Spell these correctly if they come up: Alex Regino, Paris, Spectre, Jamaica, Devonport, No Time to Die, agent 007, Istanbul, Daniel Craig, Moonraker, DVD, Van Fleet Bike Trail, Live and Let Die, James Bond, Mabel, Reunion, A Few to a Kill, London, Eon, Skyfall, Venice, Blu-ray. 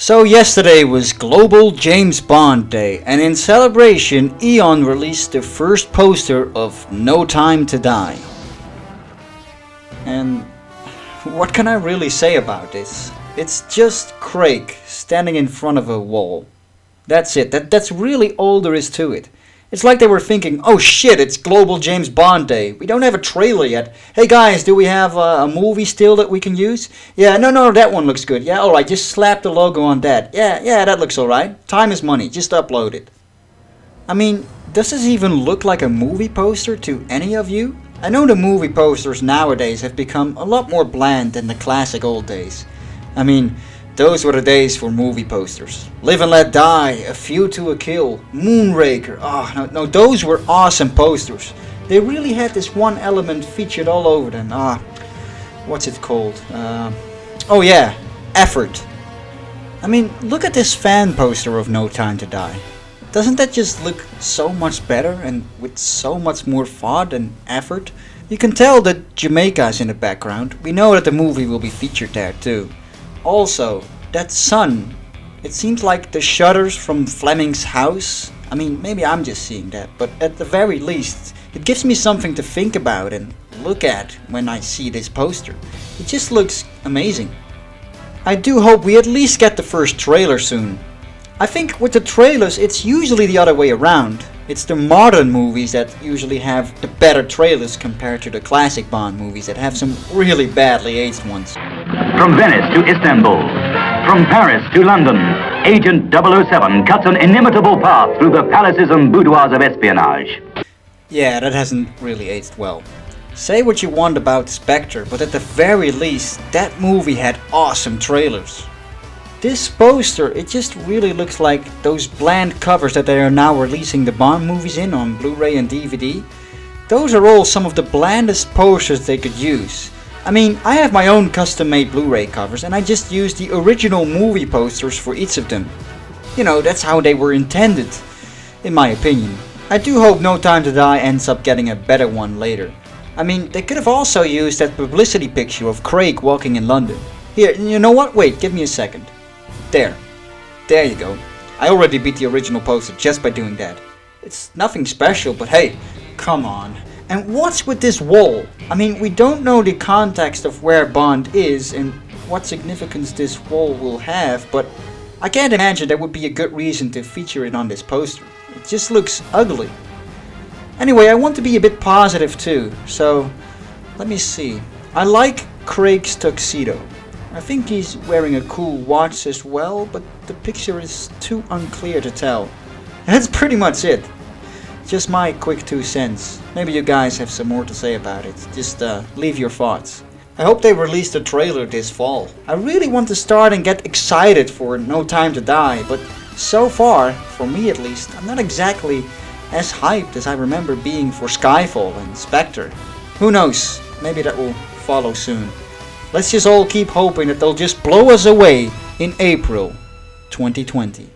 So yesterday was Global James Bond Day, and in celebration Eon released the first poster of No Time to Die. And what can I really say about this? It's just Craig standing in front of a wall. That's it, that's really all there is to it. It's like they were thinking, oh shit, it's Global James Bond Day, we don't have a trailer yet. Hey guys, do we have a movie still that we can use? Yeah, no, that one looks good. Yeah, alright, just slap the logo on that. Yeah, that looks alright. Time is money, just upload it. I mean, does this even look like a movie poster to any of you? I know the movie posters nowadays have become a lot more bland than the classic old days. I mean, those were the days for movie posters. Live and Let Die, A Few to a Kill, Moonraker. Oh, no, those were awesome posters. They really had this one element featured all over them. What's it called? Oh yeah, effort. I mean, look at this fan poster of No Time to Die. Doesn't that just look so much better and with so much more thought and effort? You can tell that Jamaica is in the background. We know that the movie will be featured there too. Also, that sun, it seems like the shutters from Fleming's house. I mean, maybe I'm just seeing that, but at the very least, it gives me something to think about and look at when I see this poster. It just looks amazing. I do hope we at least get the first trailer soon. I think with the trailers, it's usually the other way around. It's the modern movies that usually have the better trailers compared to the classic Bond movies that have some really badly aged ones. From Venice to Istanbul, from Paris to London, Agent 007 cuts an inimitable path through the palaces and boudoirs of espionage. Yeah, that hasn't really aged well. Say what you want about Spectre, but at the very least, that movie had awesome trailers. This poster, it just really looks like those bland covers that they are now releasing the Bond movies in on Blu-ray and DVD. Those are all some of the blandest posters they could use. I mean, I have my own custom-made Blu-ray covers and I just use the original movie posters for each of them. You know, that's how they were intended, in my opinion. I do hope No Time to Die ends up getting a better one later. I mean, they could have also used that publicity picture of Craig walking in London. Here, you know what? Wait, give me a second. There you go. I already beat the original poster just by doing that. It's nothing special, but hey, come on. And what's with this wall? I mean, we don't know the context of where Bond is and what significance this wall will have, but I can't imagine there would be a good reason to feature it on this poster. It just looks ugly. Anyway, I want to be a bit positive too, so let me see. I like Craig's tuxedo. I think he's wearing a cool watch as well, but the picture is too unclear to tell. That's pretty much it. Just my quick 2 cents. Maybe you guys have some more to say about it. Just leave your thoughts. I hope they release the trailer this fall. I really want to start and get excited for No Time to Die, but so far, for me at least, I'm not exactly as hyped as I remember being for Skyfall and Spectre. Who knows? Maybe that will follow soon. Let's just all keep hoping that they'll just blow us away in April 2020.